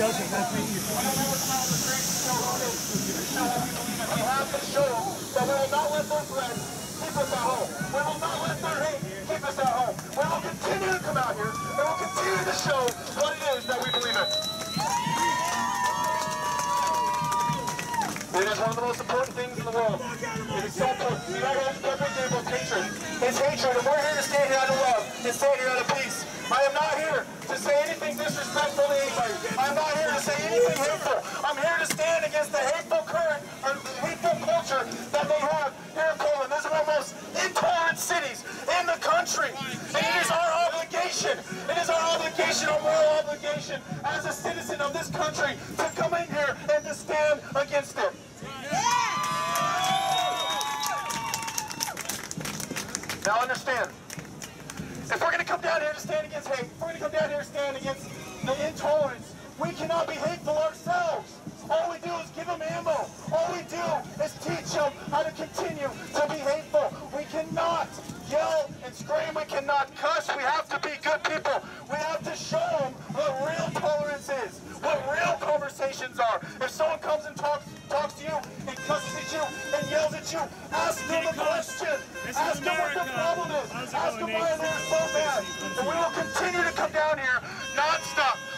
doesn't, that's making your point. We have to show that we will not let those threats keep us at home. We will not let their hate keep us at home. We will continue to come out here, and we'll continue to show what it is that we believe in. It is one of the most important things in the world. It is so important. The United States perfect example of hatred. It's hatred, and we're here to stand here out of love, and stand here out of peace. I am not here to say anything disrespectful to anybody. I'm not here to say anything hateful. I'm here to stand against the hateful current or hateful culture that they have here in Poland. This is one of the most intolerant cities in the country. And it is our obligation. It is our obligation, our moral obligation as a citizen of this country to come in here and to stand against it. Now understand, if we're going to come down here to stand against hate, if we're going to come down here to stand against the intolerance, we cannot be hateful ourselves. All we do is give them ammo. All we do is teach them how to continue to be hateful. We cannot yell and scream. We cannot cuss. We have to be good people. We have to show them what real tolerance is, what real conversations are. If someone comes and talks to you and cusses at you and yells at you, ask them a question. Ask them what the problem is. Ask them why they're so bad. And we will continue to come down here nonstop.